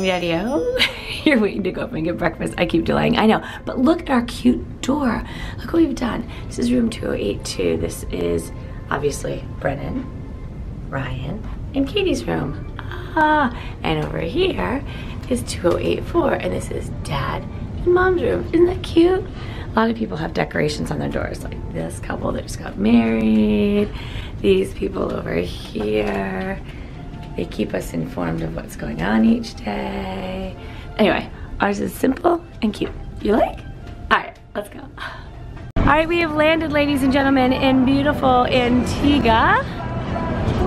morning, Daddy-o. You're waiting to go up and get breakfast. I keep delaying, I know. But look at our cute door. Look what we've done. This is room 2082. This is obviously Brennan, Ryan, and Katie's room. Ah, and over here is 2084, and this is Dad and Mom's room. Isn't that cute? A lot of people have decorations on their doors, like this couple that just got married, these people over here. They keep us informed of what's going on each day. Anyway, ours is simple and cute. You like? All right, let's go. All right, we have landed, ladies and gentlemen, in beautiful Antigua.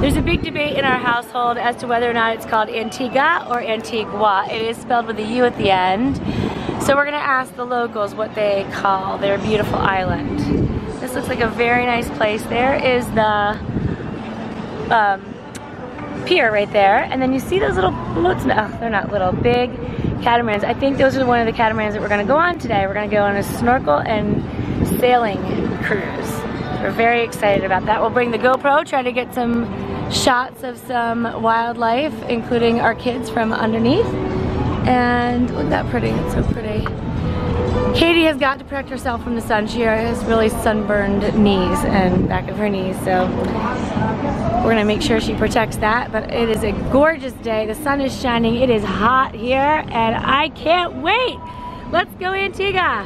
There's a big debate in our household as to whether or not it's called Antigua or Antigua. It is spelled with a U at the end. So we're gonna ask the locals what they call their beautiful island. This looks like a very nice place. There is the pier right there, and then you see those little boats, no, they're not little, big catamarans. I think those are one of the catamarans that we're gonna go on today. We're gonna go on a snorkel and sailing cruise. We're very excited about that. We'll bring the GoPro, try to get some shots of some wildlife, including our kids from underneath. And look at that pretty, it's so pretty. Katie has got to protect herself from the sun. She has really sunburned knees and back of her knees, so we're gonna make sure she protects that. But it is a gorgeous day. The sun is shining, it is hot here, and I can't wait. Let's go Antigua.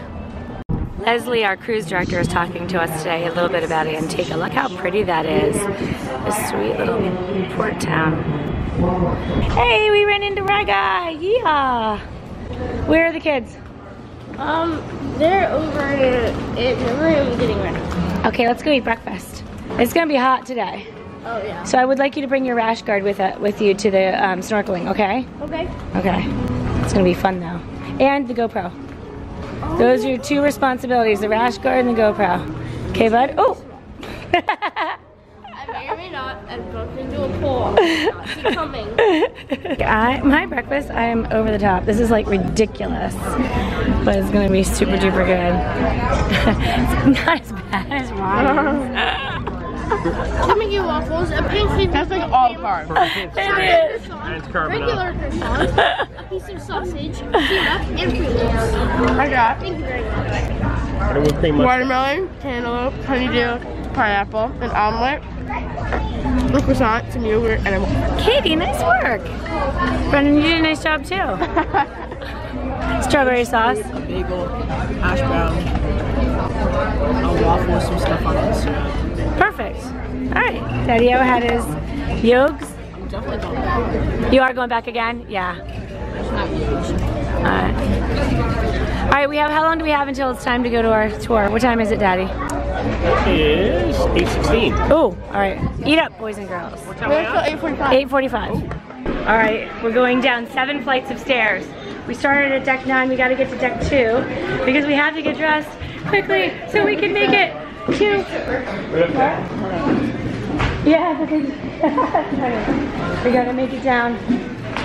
Leslie, our cruise director, is talking to us today a little bit about Antigua. Look how pretty that is. A sweet little port town. Hey, we ran into Raga. Yeah. Where are the kids? They're over in the room getting ready. Okay, let's go eat breakfast. It's gonna be hot today. Oh yeah. So I would like you to bring your rash guard with you to the snorkeling. Okay. Okay. Okay. It's gonna be fun though, and the GoPro. Oh, those are your two responsibilities: the rash guard and the GoPro. Okay, bud. Oh. My breakfast, I am over the top. This is like ridiculous, but it's gonna be super duper good. It's not as bad as mine. Let me get waffles, a pancake. That's like all carbs. It's regular croissant, a piece of sausage, peanut, and cream. I got. Thank you very much. Watermelon, cantaloupe, honeydew, pineapple, an omelet. Look, croissant, some yogurt, and I'm... Katie, nice work! Brennan, you did a nice job too. Strawberry sauce. A bagel, hash brown, a waffle with some stuff on it. Perfect. Alright, Daddy-o had his yolks. I'm definitely going back. You are going back again? Yeah. Alright. Alright, we have, how long do we have until it's time to go to our tour? What time is it, Daddy? It is 8:16. Oh, all right. Eat up, boys and girls. What time are we till 8:45. 8:45. Oh. All right, we're going down 7 flights of stairs. We started at deck 9. We got to get to deck 2 because we have to get dressed quickly so we can make it to. Yeah, because we gotta make it down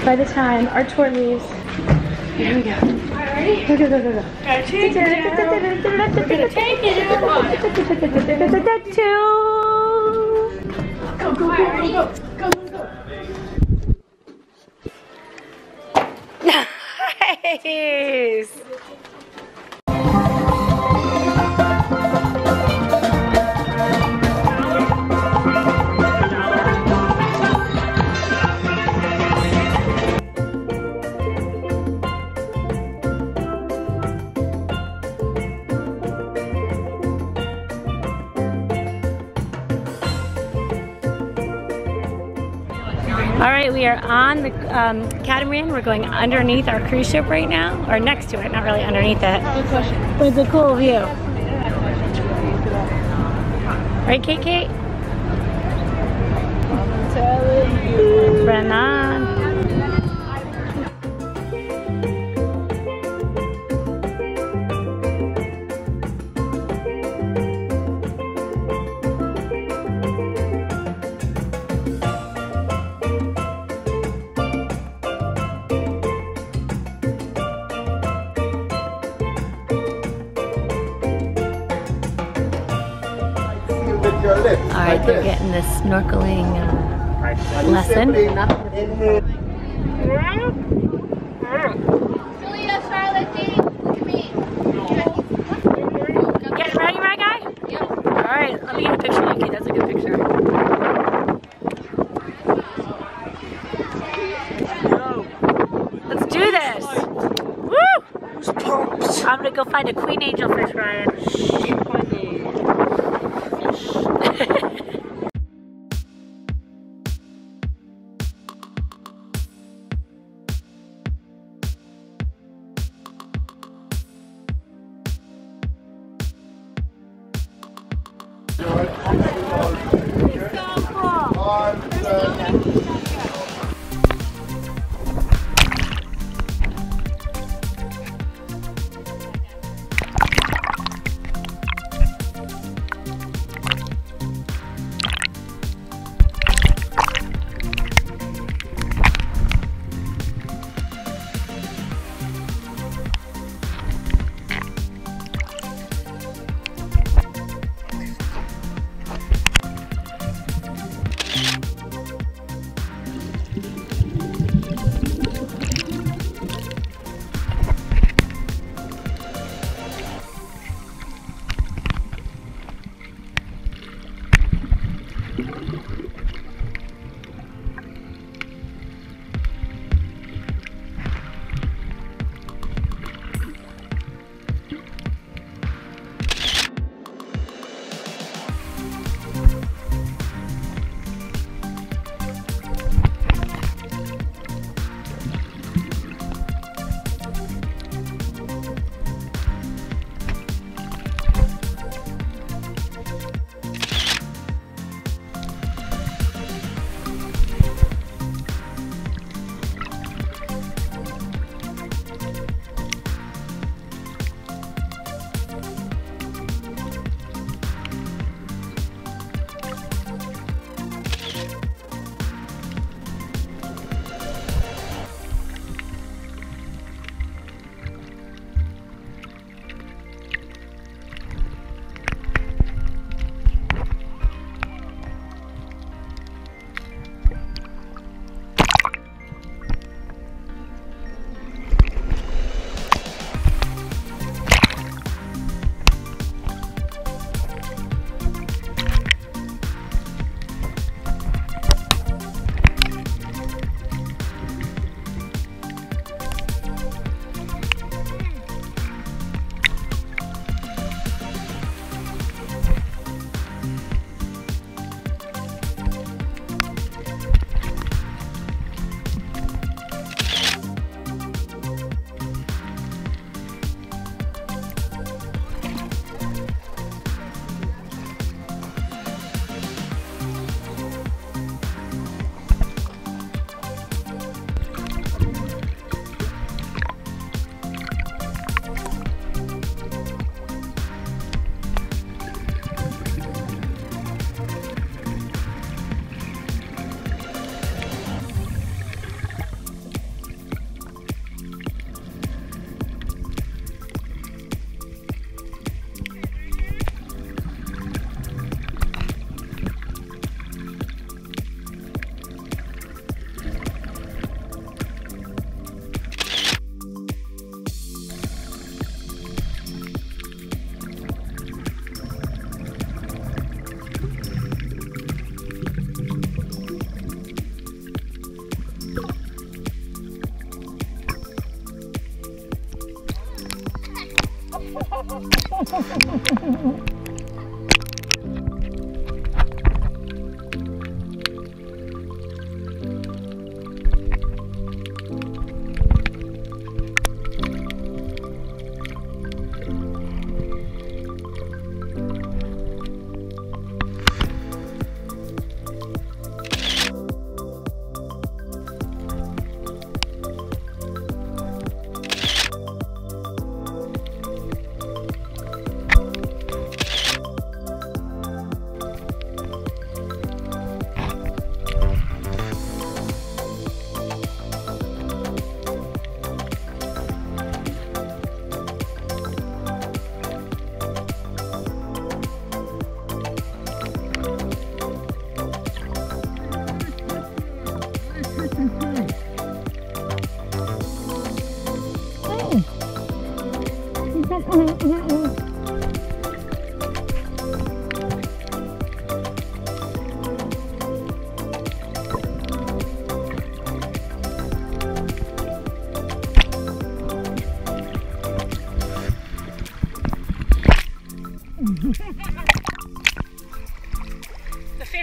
by the time our tour leaves. Here we go. Alright. Go, go, go, go, go. Gotta take it out. We're gonna take it out. Two. Go, go, go, go, go, go, go, go. Nice. Alright, we are on the catamaran. We're going underneath our cruise ship right now, or next to it, not really underneath it. Good question. But it's a cool view. Right, Kate? I'm telling you. Brennan. Alright, they're getting this snorkeling lesson. I need a picture like he does a good picture. Let's do this! Woo! I'm gonna go find a queen angel fish, Ryan.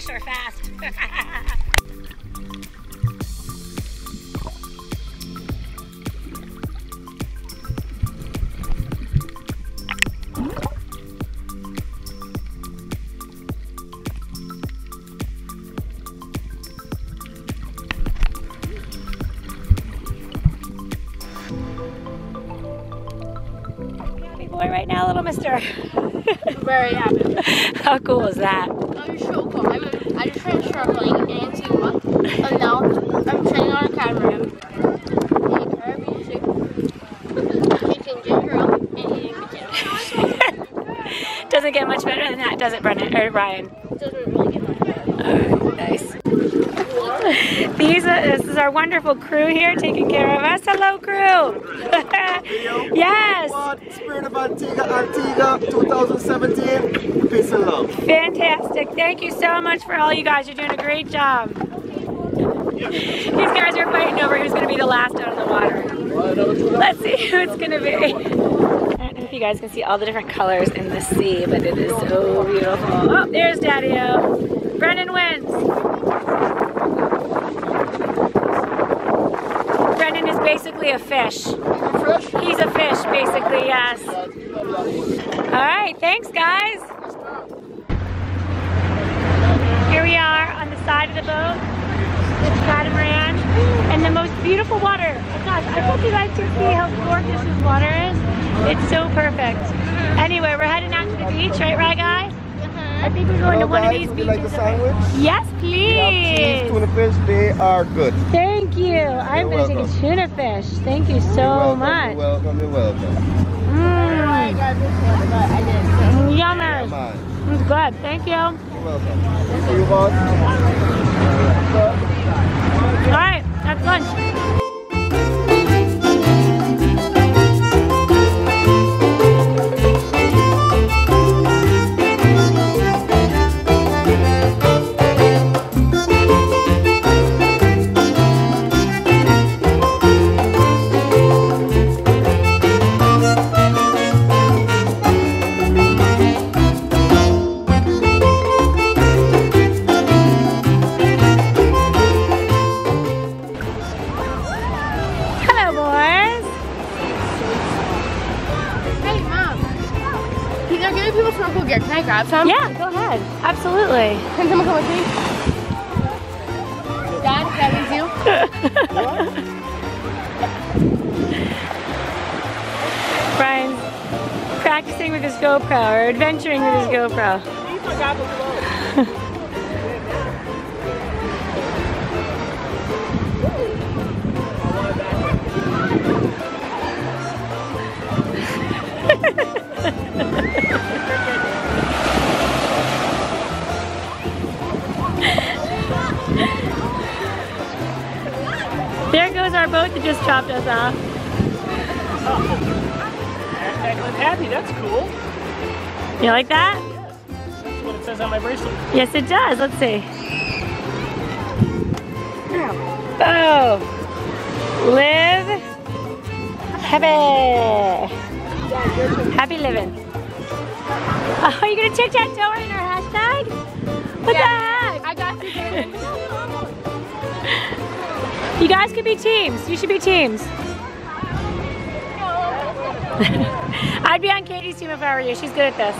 fish are fast. Right now, little mister. Very happy. How cool was that? That was so cool. I just ran snorkeling in Antigua, and now I'm training on a catamaran, eating Caribbean soup, making ginger ale, and eating potato. Doesn't get much better than that, does it, Brennan or Ryan? Doesn't really get much better. Oh, nice. This is our wonderful crew here taking care of us. Hello, crew. Yes. Spirit of Antigua, 2017. Peace and love. Fantastic. Thank you so much for all you guys. You're doing a great job. These guys are fighting over who's going to be the last out of the water. Let's see who it's going to be. I don't know if you guys can see all the different colors in the sea, but it is so beautiful. Oh, there's Daddy-O. Brennan wins. Brennan is basically a fish. He's a fish, basically, yes. All right, thanks, guys. Here we are on the side of the boat with the catamaran and the most beautiful water. Oh, gosh, I hope you guys can see how gorgeous this water is. It's so perfect. Anyway, we're heading out to the beach, right, Rye Guy? I think we're going to one of these beaches. Would you like a sandwich? Yes, please. Tuna fish, they are good. Thank you. I'm going to take a tuna fish. Thank you so much. You're welcome. You're welcome. I got this one, but I didn't. Yummy. It's good. Thank you. You're welcome. All right, that's lunch. Some? Yeah, go ahead. Absolutely. Can someone come with me? Dad, that is you. Brian's practicing with his GoPro, or adventuring with his GoPro. There goes our boat that just chopped us off. Oh, happy, that's cool. You like that? Yes. That's what it says on my bracelet. Yes, it does. Let's see. Oh, live happy. Happy living. Oh, are you going to tic-tac-toe right in our hashtag? What the heck? I got you, David. You guys could be teams. You should be teams. I'd be on Katie's team if I were you. She's good at this.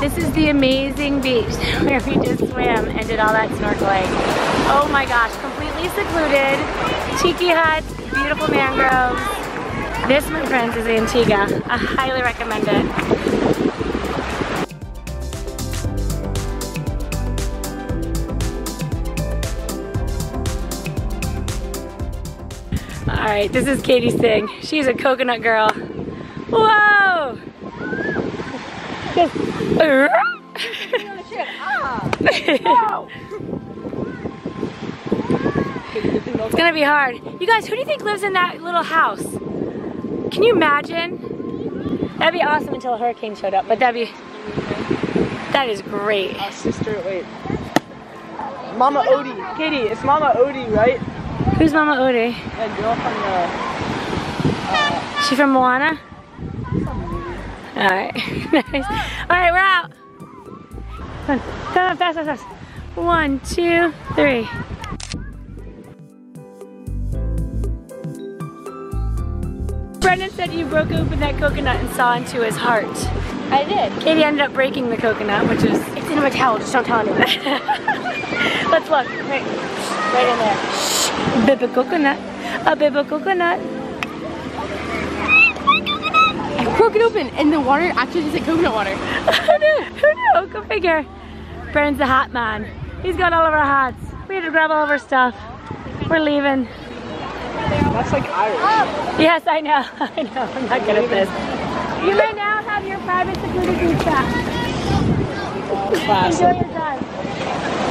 This is the amazing beach where we just swam and did all that snorkeling. Oh my gosh, completely secluded, tiki huts, beautiful mangroves. This, my friends, is Antigua. I highly recommend it. All right, this is Katie Singh. She's a coconut girl. Whoa! Just It's gonna be hard. You guys, who do you think lives in that little house? Can you imagine? That'd be awesome until a hurricane showed up, but that is great. Our sister, wait. Mama Odie. Katie, it's Mama Odie, right? Who's Mama Odie? That girl from the... She from Moana? All right, nice. All right, we're out. Come on, fast. 1, 2, 3. Brendan said you broke open that coconut and saw into his heart. I did. Katie ended up breaking the coconut, which is... It's in my towel, just don't tell anyone. Let's look. Right in there. Shh. Baby coconut. A baby coconut. I broke it open and the water actually tastes like coconut water. Who knew? Go figure. Brandon's the hot man. He's got all of our hats. We had to grab all of our stuff. We're leaving. That's like Irish. Yes, I know. I know. I'm not good at this. You may now have your private security beach back. Classic. Enjoy your time.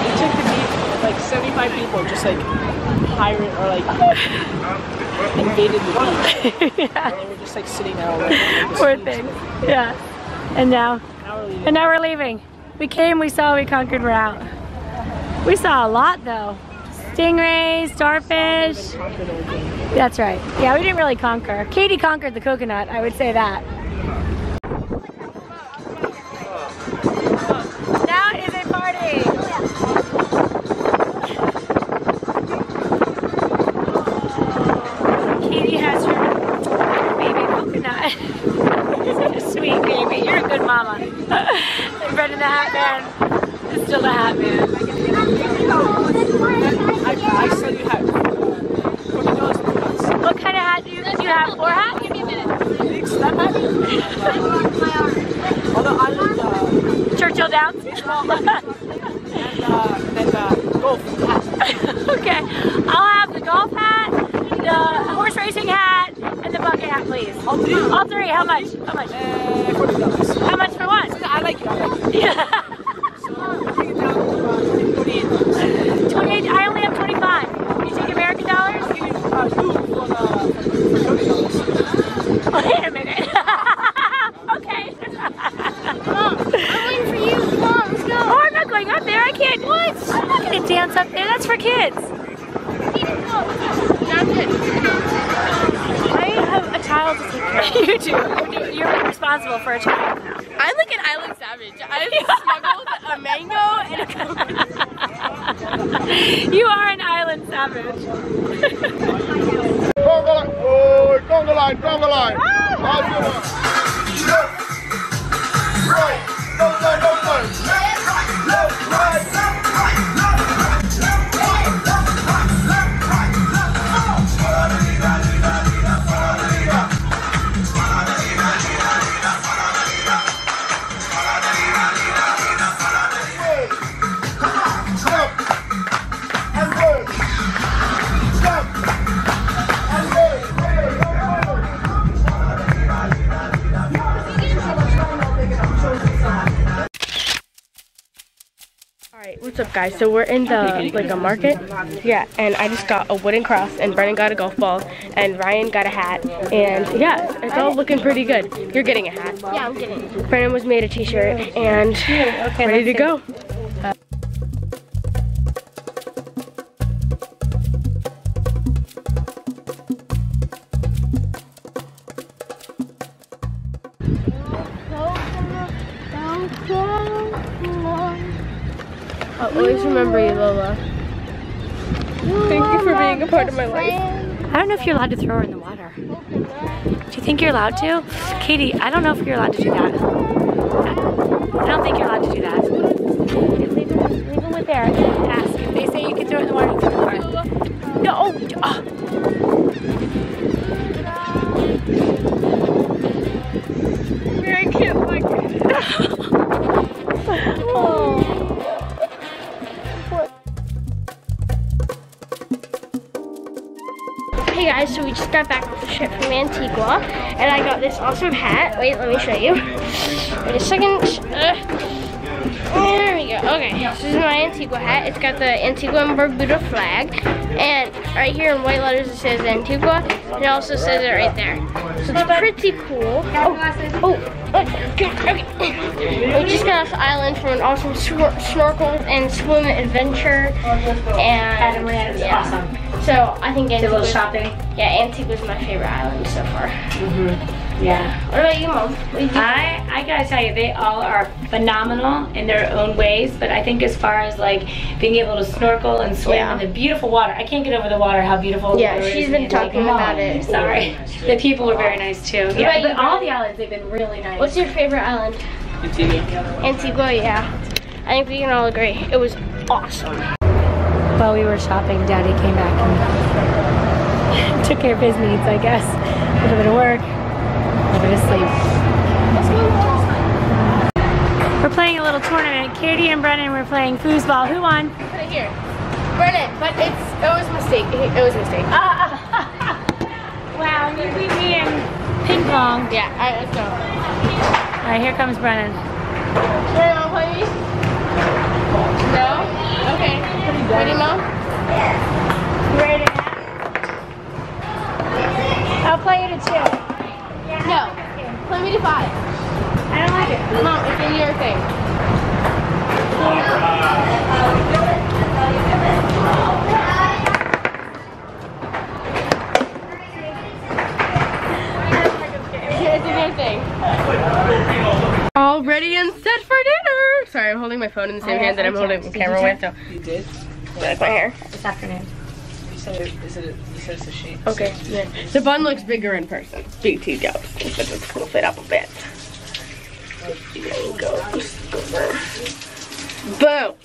You took the beach, like 75 people just like... pirate or like invaded the beach. Yeah. We're just like sitting there all like, poor thing. Yeah. And now we're leaving. We came, we saw, we conquered, we're out. We saw a lot though. Stingrays, starfish. That's right. Yeah, we didn't really conquer. Katie conquered the coconut, I would say that. Churchill Downs? and golf hat. Okay, I'll have the golf hat, the horse racing hat, and the bucket hat, please. All three. How much? $40. How much for one? I like it. Yeah. So take it down to $28. I only have $25. Can you take American dollars? I'll give you $2 for $20. Wait a minute. Dance up there, that's for kids. I have a child to take care of. You do. You're responsible for a child now. I'm like an island savage. I've smuggled a mango and a coconut. You are an island savage. Go the line. Right. Alright, what's up guys? So we're in the a market. Yeah, and I just got a wooden cross and Brennan got a golf ball and Ryan got a hat and yeah, it's all looking pretty good. You're getting a hat. Yeah, I'm getting it. Brennan was made a t-shirt and ready to go. I'll always remember you, Lola. Thank you for being a part of my life. I don't know if you're allowed to throw her in the water. Do you think you're allowed to? Katie, I don't know if you're allowed to do that. I don't think you're allowed to do that. Leave them with there. Ask. If they say you can throw it in the water, you can throw it in the water. No! Oh. I can't look. Oh. Hey guys, so we just got back from the trip from Antigua, and I got this awesome hat. Wait, let me show you. Wait a second. There we go. Okay, this is my Antigua hat. It's got the Antigua and Barbuda flag, and right here in white letters it says Antigua, and it also says it right there. So it's pretty cool. Okay. We just got off the island for an awesome snorkel and swim adventure, and yeah. So I think Antigua. Little shopping. Yeah, Antigua's my favorite island so far. Mm-hmm. Yeah. What about you, Mom? I gotta tell you, they all are phenomenal in their own ways. But I think as far as like being able to snorkel and swim in the beautiful water, I can't get over the water. How beautiful. Yeah, the water she's is been talking about it. Sorry. The people were very nice too. Yeah, but all the islands, they've been really nice. What's your favorite island? Antigua. Antigua, yeah. I think we can all agree. It was awesome. While we were shopping, Daddy came back and took care of his needs, I guess. A little bit of work, a little bit of sleep. We're playing a little tournament. Katie and Brennan were playing foosball. Who won? Right here. Brennan, but it was a mistake. It was a mistake. Wow, you beat me in ping pong. Yeah, all right, let's go. All right, here comes Brennan. Brennan, want to play me? No? Okay. Ready, Mom? Yeah. Ready? I'll play you to 2. Yeah. No. Play me to 5. I don't like it. Mom, it's in your thing. It's in your thing. All ready and set for dinner. Sorry, I'm holding my phone in the same hand that I'm holding the camera with. So. You did? That's my hair. This afternoon. You said it's a sheet. Okay. Yeah. The bun looks bigger in person. BT goes. So just flip it up a bit. Boom.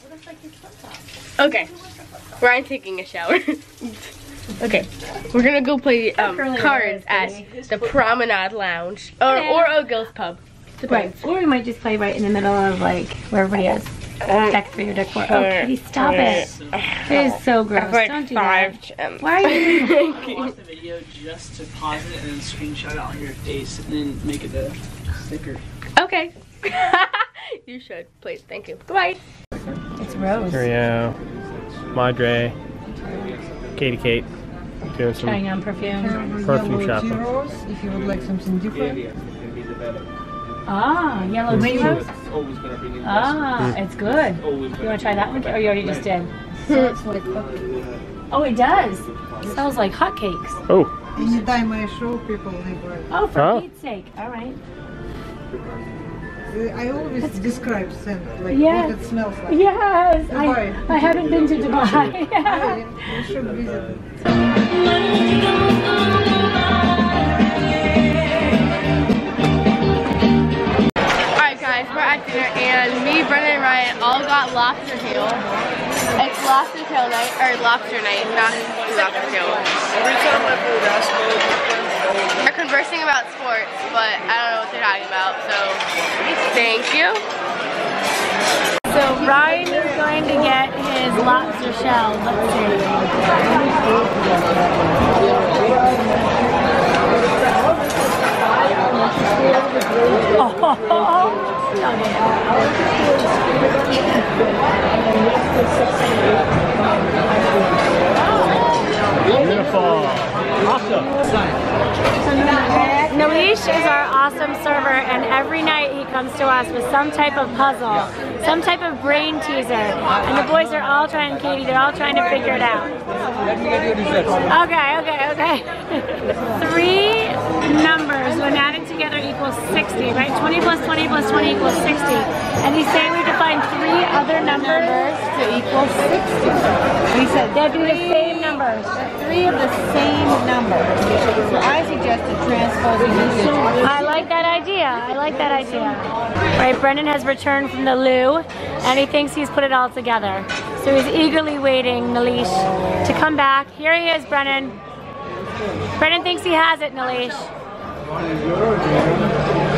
Okay. Ryan's taking a shower. Okay. We're gonna go play cards at the Promenade Lounge or O'Gills Pub. Depends. Right. Or we might just play right in the middle of like where everybody is. Deck 3 or deck 4. Oh, Katie, stop it. It is so gross. Don't do that. Why are you doing that? I watched the video just to pause it and then screenshot out your face and then make it a sticker. Okay. You should, please. Thank you. Goodbye. It's Rose. Cheerio. Madre. Katie Kate. Doing some trying on perfume shopping. Zeros, if you would like something different. Ah, yellow zeros? Ah, it's good. You want to try that one? Or you already just did? Oh, it does. It smells like hotcakes. Oh. Anytime I show people, they buy it. Oh, for Pete's sake. All right. I always describe scent, like what it smells like. Yes. I haven't been to Dubai. You should visit it. And me, Brennan, and Ryan all got lobster tail. It's lobster tail night, or lobster night, not lobster tail. They're conversing about sports, but I don't know what they're talking about, so thank you. So Ryan is going to get his lobster shell. Let's see. Oh. comes to us with some type of puzzle, some type of brain teaser, and the boys are all trying, Katie, they're all trying to figure it out. Let me get you research. Okay. 3 numbers when added together equals 60, right? 20 plus 20 plus 20 equals 60. And he's saying we have to find 3 other numbers to equal 60. And he said they'd be the same numbers. 3 of the same number. So I suggested transposing into 20. I like that idea. Right, Brendan has returned from the loo and he thinks he's put it all together. So he's eagerly waiting, Naleesh, to come back. Here he is, Brendan. Brendan thinks he has it, Naleesh.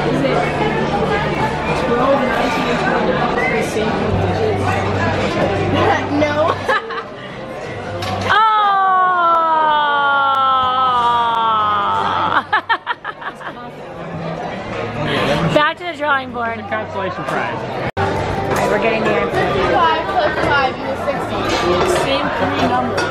Is it 12, 19, 20, the same digits? No. Oh! Back to the drawing board. The consolation prize. All right, we're getting there. 55 plus 5 equals 60. Same 3 numbers.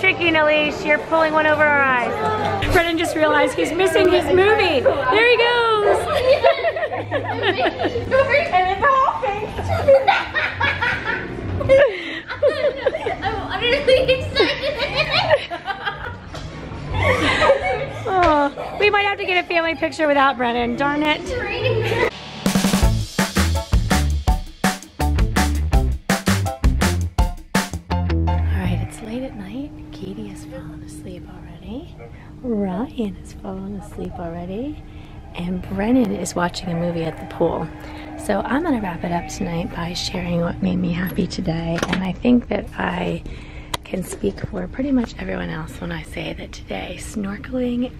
Tricky, Naleesh, you're pulling one over our eyes. Brendan just realized he's missing his movie. There he goes. And it's all fake. I'm utterly excited. Oh, we might have to get a family picture without Brendan. Darn it. Ryan has fallen asleep already, and Brennan is watching a movie at the pool. So I'm gonna wrap it up tonight by sharing what made me happy today, and I think that I can speak for pretty much everyone else when I say that today, snorkeling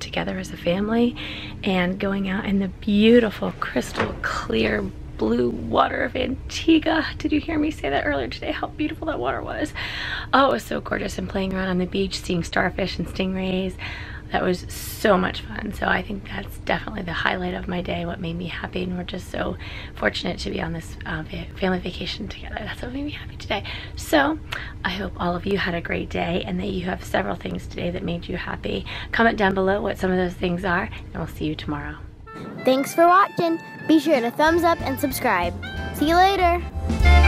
together as a family and going out in the beautiful crystal clear blue water of Antigua. Did you hear me say that earlier today, how beautiful that water was? Oh, it was so gorgeous, and playing around on the beach, seeing starfish and stingrays. That was so much fun. So I think that's definitely the highlight of my day, what made me happy, and we're just so fortunate to be on this family vacation together. That's what made me happy today. So I hope all of you had a great day and that you have several things today that made you happy. Comment down below what some of those things are, and we'll see you tomorrow. Thanks for watching. Be sure to thumbs up and subscribe. See you later.